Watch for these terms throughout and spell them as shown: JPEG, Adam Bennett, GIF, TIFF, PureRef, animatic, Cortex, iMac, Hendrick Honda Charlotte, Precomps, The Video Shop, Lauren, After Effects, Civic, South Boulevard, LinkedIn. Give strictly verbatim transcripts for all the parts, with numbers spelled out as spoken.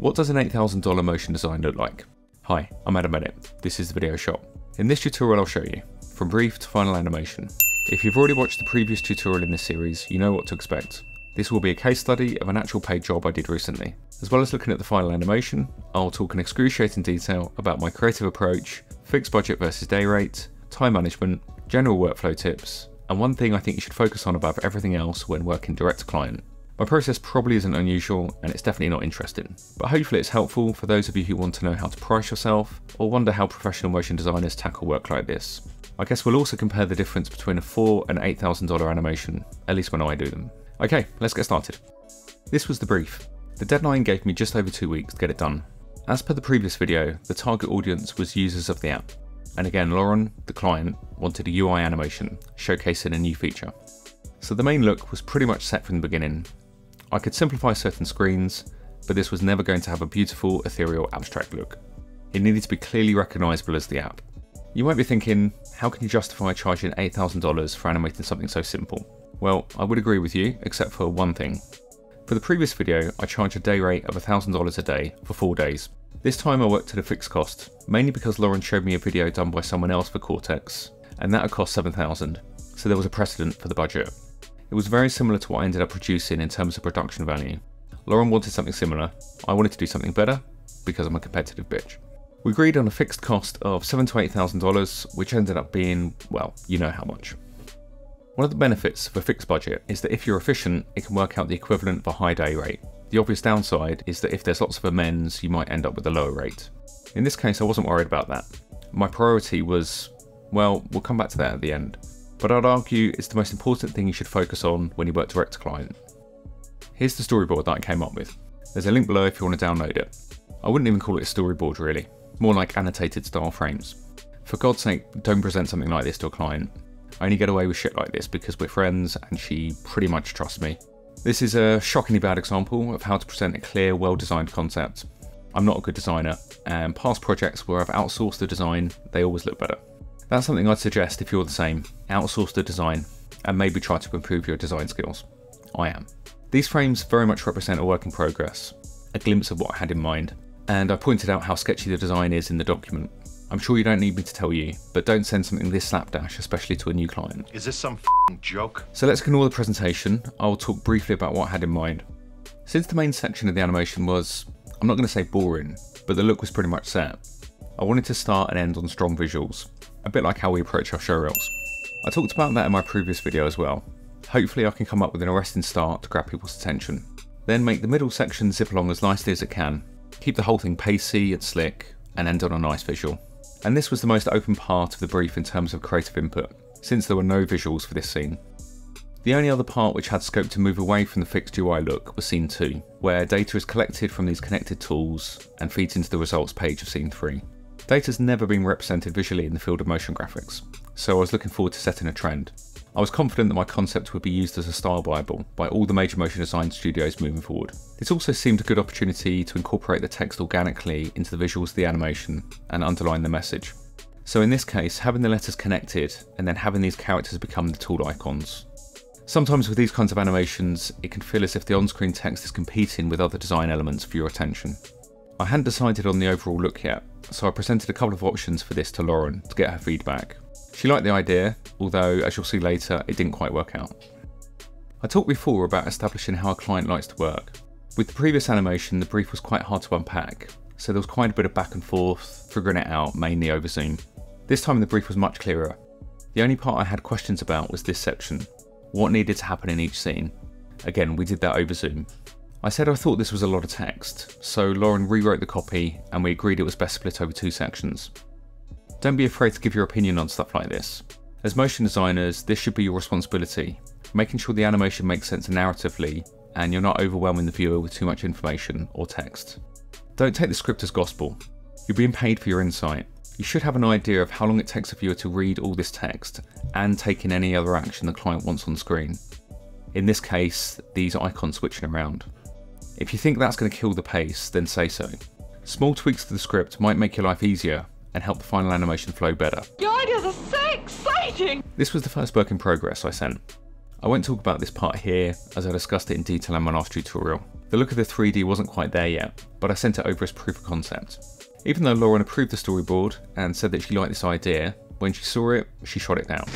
What does an eight thousand dollar motion design look like? Hi, I'm Adam Bennett, this is The Video Shop. In this tutorial I'll show you, from brief to final animation. If you've already watched the previous tutorial in this series, you know what to expect. This will be a case study of an actual paid job I did recently. As well as looking at the final animation, I'll talk in excruciating detail about my creative approach, fixed budget versus day rate, time management, general workflow tips, and one thing I think you should focus on above everything else when working direct to client. My process probably isn't unusual and it's definitely not interesting, but hopefully it's helpful for those of you who want to know how to price yourself or wonder how professional motion designers tackle work like this. I guess we'll also compare the difference between a four thousand dollar and eight thousand dollar animation, at least when I do them. Okay, let's get started. This was the brief. The deadline gave me just over two weeks to get it done. As per the previous video, the target audience was users of the app. And again, Lauren, the client, wanted a U I animation, showcasing a new feature. So the main look was pretty much set from the beginning. I could simplify certain screens, but this was never going to have a beautiful, ethereal, abstract look. It needed to be clearly recognizable as the app. You might be thinking, how can you justify charging eight thousand dollars for animating something so simple? Well, I would agree with you, except for one thing. For the previous video, I charged a day rate of one thousand dollars a day for four days. This time I worked at a fixed cost, mainly because Lauren showed me a video done by someone else for Cortex, and that had cost seven thousand dollars, so there was a precedent for the budget. It was very similar to what I ended up producing in terms of production value. Lauren wanted something similar. I wanted to do something better because I'm a competitive bitch. We agreed on a fixed cost of seven to eight thousand dollars, which ended up being, well, you know how much. One of the benefits of a fixed budget is that if you're efficient, it can work out the equivalent of a high day rate. The obvious downside is that if there's lots of amends, you might end up with a lower rate. In this case, I wasn't worried about that. My priority was, well, we'll come back to that at the end. But I'd argue it's the most important thing you should focus on when you work direct to client. Here's the storyboard that I came up with. There's a link below if you want to download it. I wouldn't even call it a storyboard really, more like annotated style frames. For God's sake, don't present something like this to a client. I only get away with shit like this because we're friends and she pretty much trusts me. This is a shockingly bad example of how to present a clear, well-designed concept. I'm not a good designer, and past projects where I've outsourced the design, they always look better. That's something I'd suggest if you're the same. Outsource the design and maybe try to improve your design skills. I am. These frames very much represent a work in progress, a glimpse of what I had in mind. And I pointed out how sketchy the design is in the document. I'm sure you don't need me to tell you, but don't send something this slapdash, especially to a new client. Is this some f***ing joke? So let's ignore the presentation. I'll talk briefly about what I had in mind. Since the main section of the animation was, I'm not going to say boring, but the look was pretty much set. I wanted to start and end on strong visuals, a bit like how we approach our showreels. I talked about that in my previous video as well. Hopefully I can come up with an arresting start to grab people's attention. Then make the middle section zip along as nicely as it can, keep the whole thing pacey and slick, and end on a nice visual. And this was the most open part of the brief in terms of creative input, since there were no visuals for this scene. The only other part which had scope to move away from the fixed U I look was scene two, where data is collected from these connected tools and feeds into the results page of scene three. Data's never been represented visually in the field of motion graphics, so I was looking forward to setting a trend. I was confident that my concept would be used as a style bible by all the major motion design studios moving forward. This also seemed a good opportunity to incorporate the text organically into the visuals of the animation and underline the message. So in this case, having the letters connected and then having these characters become the tool icons. Sometimes with these kinds of animations, it can feel as if the on-screen text is competing with other design elements for your attention. I hadn't decided on the overall look yet, so I presented a couple of options for this to Lauren to get her feedback. She liked the idea, although as you'll see later, it didn't quite work out. I talked before about establishing how a client likes to work. With the previous animation, the brief was quite hard to unpack, so there was quite a bit of back and forth, figuring it out mainly over Zoom. This time the brief was much clearer. The only part I had questions about was this section, what needed to happen in each scene. Again, we did that over Zoom. I said I thought this was a lot of text, so Lauren rewrote the copy and we agreed it was best split over two sections. Don't be afraid to give your opinion on stuff like this. As motion designers, this should be your responsibility, making sure the animation makes sense narratively and you're not overwhelming the viewer with too much information or text. Don't take the script as gospel. You're being paid for your insight. You should have an idea of how long it takes a viewer to read all this text and take in any other action the client wants on screen. In this case, these icons switching around. If you think that's going to kill the pace, then say so. Small tweaks to the script might make your life easier and help the final animation flow better. Your ideas are so exciting! This was the first work in progress I sent. I won't talk about this part here as I discussed it in detail in my last tutorial. The look of the three D wasn't quite there yet, but I sent it over as proof of concept. Even though Lauren approved the storyboard and said that she liked this idea, when she saw it, she shot it down.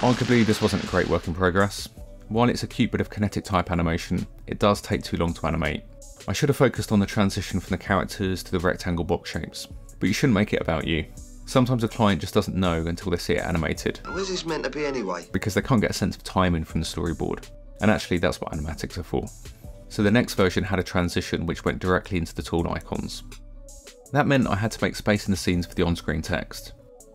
Arguably, this wasn't a great work in progress. While it's a cute bit of kinetic type animation, it does take too long to animate. I should have focused on the transition from the characters to the rectangle box shapes, but you shouldn't make it about you. Sometimes a client just doesn't know until they see it animated. Where's this meant to be anyway? Because they can't get a sense of timing from the storyboard. And actually that's what animatics are for. So the next version had a transition which went directly into the tool icons. That meant I had to make space in the scenes for the on-screen text.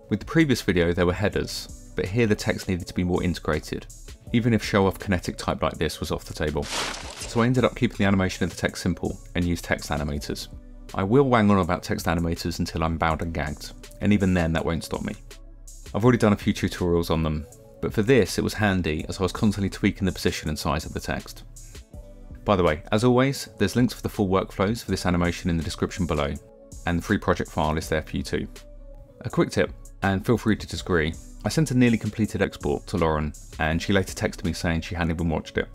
With the previous video there were headers, but here the text needed to be more integrated, even if show-off kinetic type like this was off the table. So I ended up keeping the animation of the text simple and used text animators. I will wang on about text animators until I'm bowed and gagged, and even then that won't stop me. I've already done a few tutorials on them, but for this it was handy as I was constantly tweaking the position and size of the text. By the way, as always, there's links for the full workflows for this animation in the description below, and the free project file is there for you too. A quick tip, and feel free to disagree, I sent a nearly completed export to Lauren, and she later texted me saying she hadn't even watched it.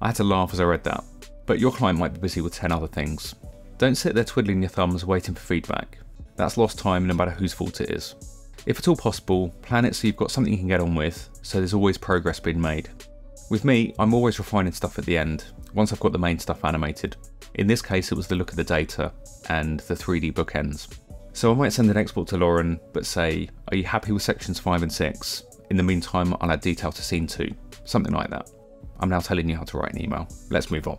I had to laugh as I read that, but your client might be busy with ten other things. Don't sit there twiddling your thumbs waiting for feedback. That's lost time no matter whose fault it is. If at all possible, plan it so you've got something you can get on with, so there's always progress being made. With me, I'm always refining stuff at the end, once I've got the main stuff animated. In this case it was the look of the data, and the three D bookends. So I might send an export to Lauren, but say, are you happy with sections five and six? In the meantime, I'll add detail to scene two, something like that. I'm now telling you how to write an email, let's move on.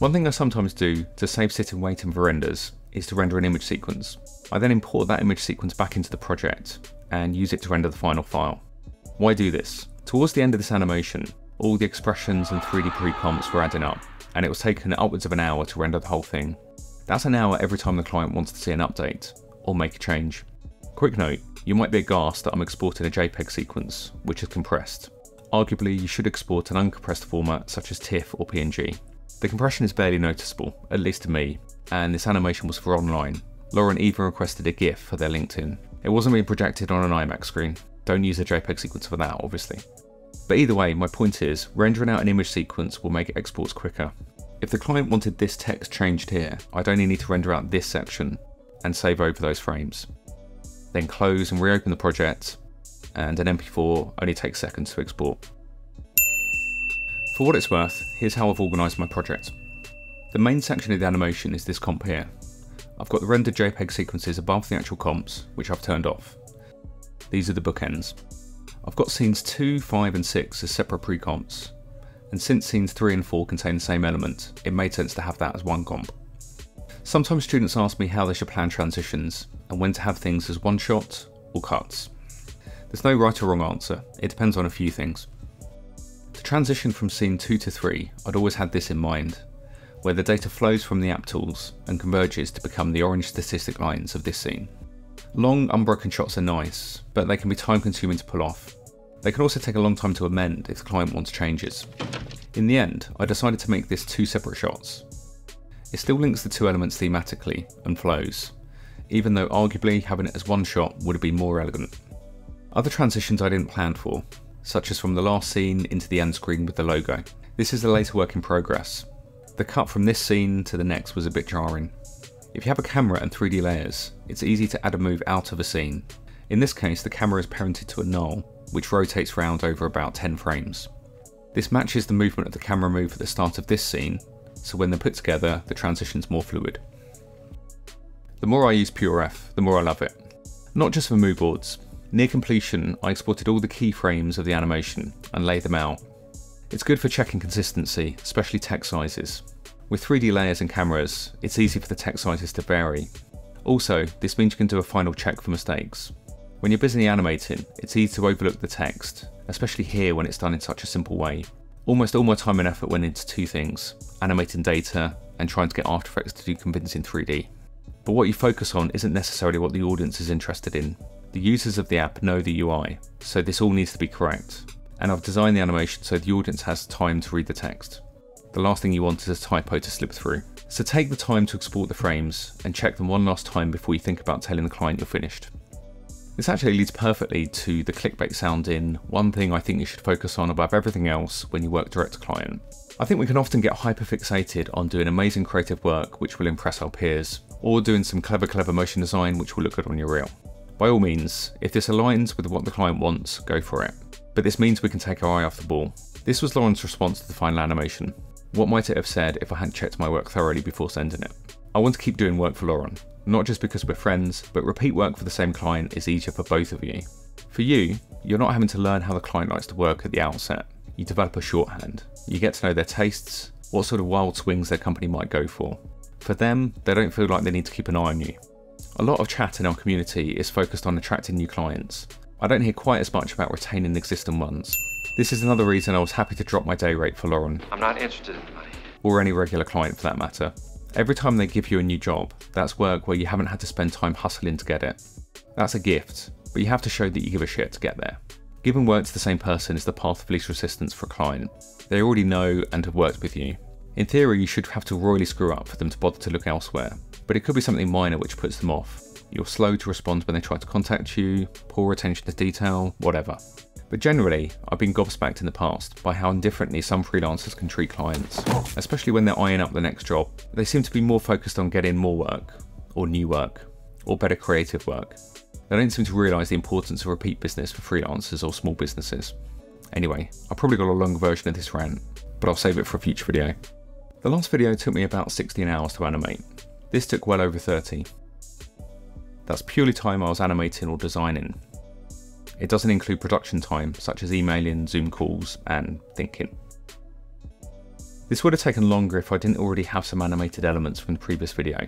One thing I sometimes do to save sitting waiting for renders is to render an image sequence. I then import that image sequence back into the project and use it to render the final file. Why do this? Towards the end of this animation, all the expressions and three D pre-prompts were adding up, and it was taking upwards of an hour to render the whole thing. That's an hour every time the client wants to see an update or make a change. Quick note, you might be aghast that I'm exporting a JPEG sequence, which is compressed. Arguably, you should export an uncompressed format such as TIFF or P N G. The compression is barely noticeable, at least to me, and this animation was for online. Lauren even requested a GIF for their LinkedIn. It wasn't being projected on an iMac screen. Don't use a JPEG sequence for that, obviously. But either way, my point is, rendering out an image sequence will make exports quicker. If the client wanted this text changed here, I'd only need to render out this section and save over those frames. Then close and reopen the project, and an M P four only takes seconds to export. For what it's worth, here's how I've organised my project. The main section of the animation is this comp here. I've got the rendered JPEG sequences above the actual comps, which I've turned off. These are the bookends. I've got scenes two, five and six as separate pre-comps, and since scenes three and four contain the same element, it made sense to have that as one comp. Sometimes students ask me how they should plan transitions, and when to have things as one shot or cuts. There's no right or wrong answer, it depends on a few things. To transition from scene two to three, I'd always had this in mind, where the data flows from the app tools and converges to become the orange statistic lines of this scene. Long, unbroken shots are nice, but they can be time consuming to pull off. They can also take a long time to amend if the client wants changes. In the end, I decided to make this two separate shots. It still links the two elements thematically and flows, even though arguably having it as one shot would have been more elegant. Other transitions I didn't plan for, such as from the last scene into the end screen with the logo. This is a later work in progress. The cut from this scene to the next was a bit jarring. If you have a camera and three D layers, it's easy to add a move out of a scene. In this case, the camera is parented to a null, which rotates round over about ten frames. This matches the movement of the camera move at the start of this scene, so when they're put together, the transition's more fluid. The more I use PureRef, the more I love it. Not just for mood boards. Near completion, I exported all the keyframes of the animation and laid them out. It's good for checking consistency, especially text sizes. With three D layers and cameras, it's easy for the text sizes to vary. Also, this means you can do a final check for mistakes. When you're busy animating, it's easy to overlook the text, especially here when it's done in such a simple way. Almost all my time and effort went into two things, animating data and trying to get After Effects to do convincing three D. But what you focus on isn't necessarily what the audience is interested in. The users of the app know the U I, so this all needs to be correct. And I've designed the animation so the audience has time to read the text. The last thing you want is a typo to slip through. So take the time to export the frames and check them one last time before you think about telling the client you're finished. This actually leads perfectly to the clickbait sound in one thing I think you should focus on above everything else when you work direct to client. I think we can often get hyperfixated on doing amazing creative work which will impress our peers, or doing some clever, clever motion design which will look good on your reel. By all means, if this aligns with what the client wants, go for it. But this means we can take our eye off the ball. This was Lauren's response to the final animation. What might it have said if I hadn't checked my work thoroughly before sending it? I want to keep doing work for Lauren, not just because we're friends, but repeat work for the same client is easier for both of you. For you, you're not having to learn how the client likes to work at the outset. You develop a shorthand. You get to know their tastes, what sort of wild swings their company might go for. For them, they don't feel like they need to keep an eye on you. A lot of chat in our community is focused on attracting new clients. I don't hear quite as much about retaining existing ones. This is another reason I was happy to drop my day rate for Lauren. I'm not interested in money. Or any regular client for that matter. Every time they give you a new job, that's work where you haven't had to spend time hustling to get it. That's a gift, but you have to show that you give a shit to get there. Giving work to the same person is the path of least resistance for a client. They already know and have worked with you. In theory, you should have to royally screw up for them to bother to look elsewhere, but it could be something minor which puts them off. You're slow to respond when they try to contact you, poor attention to detail, whatever. But generally, I've been gobsmacked in the past by how indifferently some freelancers can treat clients, especially when they're eyeing up the next job. They seem to be more focused on getting more work, or new work, or better creative work. They don't seem to realise the importance of repeat business for freelancers or small businesses. Anyway, I probably got a longer version of this rant, but I'll save it for a future video. The last video took me about sixteen hours to animate. This took well over thirty. That's purely time I was animating or designing. It doesn't include production time, such as emailing, Zoom calls, and thinking. This would have taken longer if I didn't already have some animated elements from the previous video.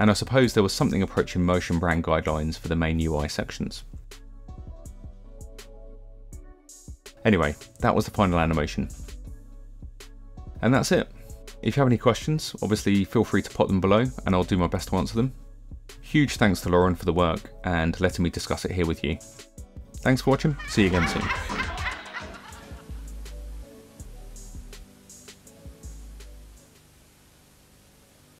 And I suppose there was something approaching motion brand guidelines for the main U I sections. Anyway, that was the final animation. And that's it. If you have any questions, obviously feel free to pop them below and I'll do my best to answer them. Huge thanks to Lauren for the work and letting me discuss it here with you. Thanks for watching, see you again soon.